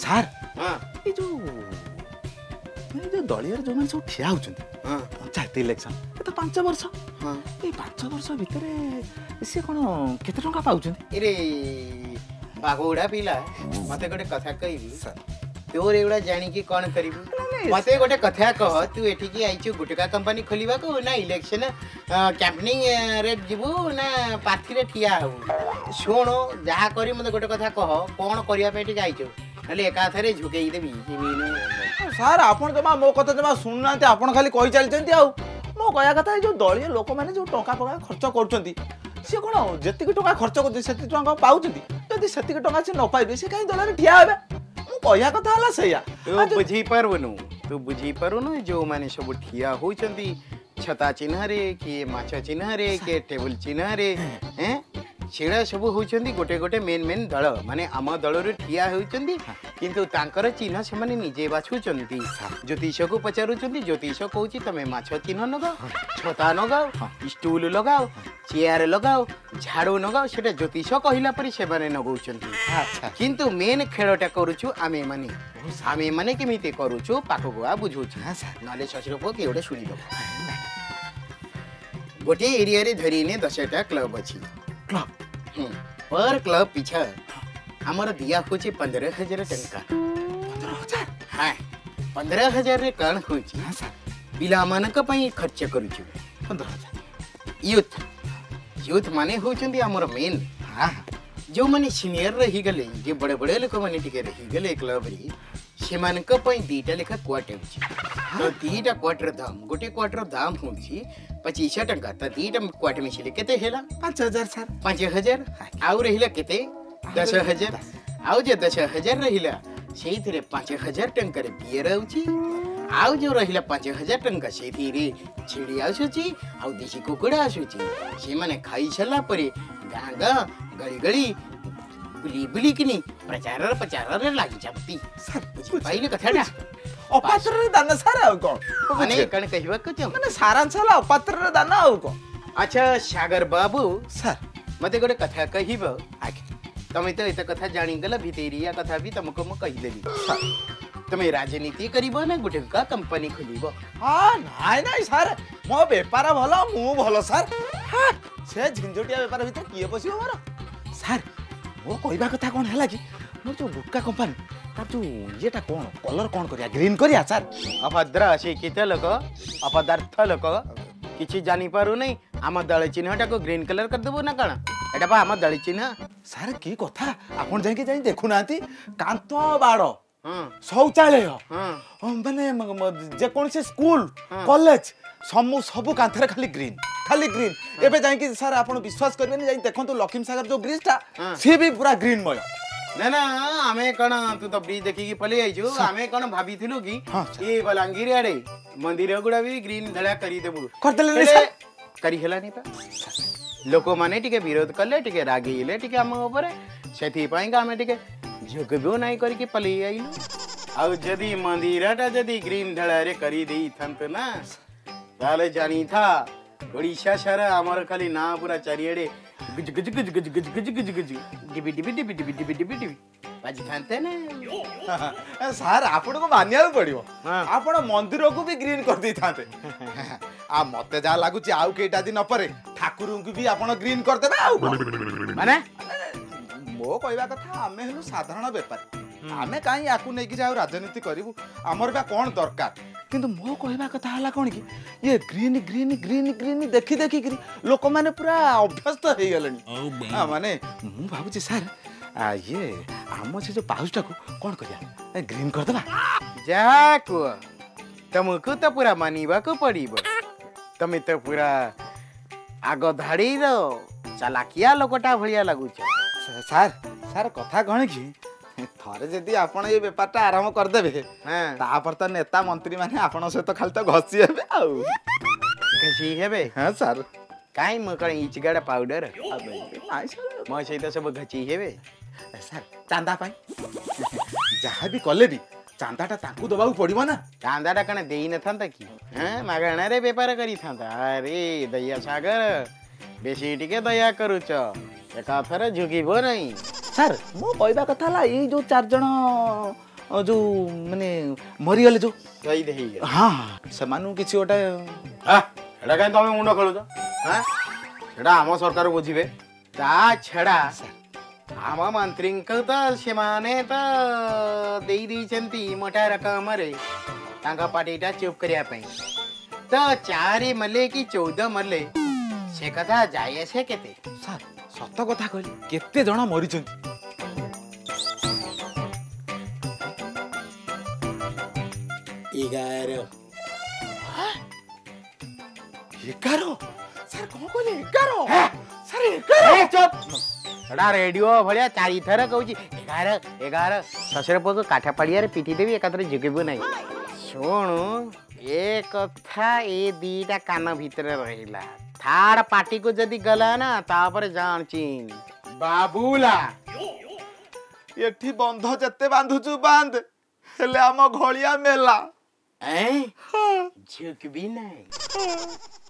Sir ଏ ଯୋଉ ଏ ଯୋଉ ଦଳୀୟରେ ଯୋଉମାନେ ସବୁ ଠିଆ ହେଉଛନ୍ତି ପଞ୍ଚାୟତ ଇଲେକ୍ସନ ଏ ତ 5 ବର୍ଷ ଏ 5 ବର୍ଷ ଭିତରେ ସେ କ'ଣ କେତେ ଟଙ୍କା ପାଉଛନ୍ତି? ଏରେ ବାଗୁଡ଼ା ପିଲା ମତେ ଗୋଟେ କଥା କହିବି ତୋର ଏଗୁଡ଼ା ଜାଣିକି କ'ଣ କରିବୁ? मते गोटे कथा कह तू एठी की आइचु गुटका कंपनी खोलिबा को ना इलेक्शन कैंपेनिंग रे जिवु ना पार्टी रे ठिया हो सुनो जहा करी मते गोटे कथा कह कोन करिया पे एठी आइचु खाली एका थारे झुकेई देबी सर आपण जमा मो कथा जमा सुननाते आपण खाली कहि चलचंती आ मो कया कथा जो दलिय लोक माने जो टंका पका खर्च करचंती से कोन जति की टंका खर्च करते सेति टंका पाउचंती जदि सेति की टंका से न पाइबे से काई दलर ठिया होबे मु कया कथा हला सया तू बुझी परवनु तो बुझी परुनु जो माने सब ठिया होचंती छता चिन्ह रे के माछा चिन्ह रे के टेबल चिन्ह रे हैं छेड़ा सब होचंती गोटे गोटे मेन मेन दल माने आमा दल रे ठिया होचंती किंतु तांकर चिन्ह से माने निजे बाछुचंती ज्योतिष को पचारुचंती ज्योतिष कहउची तमे माछा चिन्ह लगाओ छता लगाओ स्टूल लगाओ चेयर लगाओ झाड़ू लगाओ सेटा ज्योतिष कहिला पर से माने नगउचंती अच्छा किंतु मेन खेलटा करूछु आमे माने सामे माने केमिते करूछु पाठगुआ बुझुछु नाले ससुरपो के ओडे सुनि दो गोटे एरिया रे धरीने 10टा क्लब अछि क्लब पर क्लब पिछा हमर दिया होछि 15000 टका 15000 हां 15000 रे कण होछि पिला मानक पई खर्च करूछु 15000 यूथ माने होछंदी हमर मेन हां जो माने सीनियर रही गले जे बड़े बड़े लोक माने टिके रही गले क्लब रे से मानक पई दीटा लेखा क्वार्टर होछि तो दीटा क्वार्टर दाम गोटे क्वार्टर दाम होछि 25 टका त दीटा क्वार्टर मिसिले केते हेला 5000 सर 5000 आउ रहिला केते 10000 आउ जे 10000 रहिला सेथिरे 5000 टका रे बियर आउछि आउ जो रहिला 5000 टका सेथिरे छिडी आउछि आउ देसी कुकुडा आउछि से माने खाइ छला परे गांगा गली गली बुली बुली किनी प्रचार रे लागी जाबती सर पहिले कथाडा अपात्र रे दाना सारा हो को माने कण कहिबा को छ माने सारा साला अपात्र रे दाना हो को अच्छा सागर बाबू सर मते गोटे कथा कहिबो आके तमे तो एता कथा जानि गेला भितेरिया कथा भी तमको म कहि देबी सर तमे राजनीति करिबो ना गुटका कंपनी खोलिबो हां नाय नाय सर मो व्यापार भलो मु भलो सर हां से झिंझोटिया व्यापार भीतर किए पसिबो मारो सर वो कहबा कथा कोन हला कि मोर जो गुटका कंपनी तार जो येटा कोन कलर कोन करिया ग्रीन करिया सर अभद्र से केते लोक अपदार्थ लोक किछि जानि पारु नै आमा दल चिन्हटा को ग्रीन कलर कर देबो ना काना एटा बा आमा दल चिन्ह सर की कथा आपण जाय के जाय देखु नाती कांत बाड़ शौचालय माने जे कोन से स्कूल कॉलेज सब कांथरे खाली ग्रीन एबे जाय कि सर आपण विश्वास करबे नै जाय देखो तो लखीम सागर जो ब्रिजटा से भी पूरा ग्रीन मय ना ना हमें कण तू तो ब्रिज देखि कि पले आइजो हमें कण भाबी थिलु कि ए बलांगीर आडे मंदिर गुडा भी ग्रीन धड़ा करी देबु कर देले नै सर करी हेला नै पा लोक माने टिके विरोध करले टिके रागीले टिके हम ऊपर सेथि पई का हमें टिके झुकबो नै करी कि पले आइलु आ जदी मंदिरटा जदी ग्रीन धड़ा रे करी देई थंत ना ताले जानी था ओडिशा सारा हमर खाली ना पूरा चारिएडे गज गज गज गज गज गज गज गज डिबि डिबि डिबि डिबि डिबि डिबि बाजी खानते ने सर आपण को मानिया पड़ियो आपण मंदिर को भी ग्रीन कर दे थाते आ मते जा लागु छी आउ केटा दिन परे ठाकुर को भी आपण ग्रीन कर देबे आ माने मो कहबा कथा हमें हनु साधारण व्यापारी हमें काई आकु नै कि जाउ राजनीति करिवु हमर बा कोन दरकार किंतु मो कहबा कथा हला कोन कि ये ग्रीन ग्रीन ग्रीन ग्रीन देखि लोक माने पूरा अभ्यस्त हो गेलनी हां माने मु भाबु छी सर आ ये हम से जो पाउसटा को कोन करिया ग्रीन कर देबा जा को तमको तो पूरा मानिबा को पड़ीबो तमे तो पूरा आगो धाड़ी रो चलाकिया लोकटा भलिया लागु छ सर कथा कोन कि थरे जदी आपण ये व्यापारटा आराम कर देबे हां तापर त नेता मंत्री माने आपण से तो खाली तो घसी हेबे आउ घसी हेबे हां सर काई म कर इचगाडा पाउडर अबे नाइ सर म सही त सब घसी हेबे सर चांदा पाई जहा भी कले भी चांदाटा ताकू दबाउ पड़िबो ना चांदाटा कने देई न थांता की हां मागणा रे व्यापार करी थांता अरे दया सागर बेसी टिके दया करूचो एका फर झुकीबो नहीं सर मो कहवा कथा जो चार जण जो माने मरी गले जो गई दे हां से मानु किछि ओटा हां एडा काई तमे मुंडो खळो जा हां एडा हम सरकार बुझिबे ता छेडा आमा मंत्रींक त से माने त देई दी छेंती मोटा रकम रे तांका पार्टीटा चुप करिया पई त चारि मले की 14 मले से कथा जाय से केते सर सत कथा कहली केते जणा मरि छेंती एगारो एगारो सर कौन को ले एगारो सर एगारो चुप एडा रेडियो भलिया चारि थरा कहूची एगारो एगारो ससुर पो को काठा पड़िया रे पीटी देबी एकातरे जुगिबो नाही सुनु ए कथा ए दीटा कान भीतर रहिला थार पार्टी को जदी गला ना तापर जान चीन बाबूला एठी बंध जत्ते बांधुचू बांध हेले आम घोलिया मेला ए झुक भी नहीं।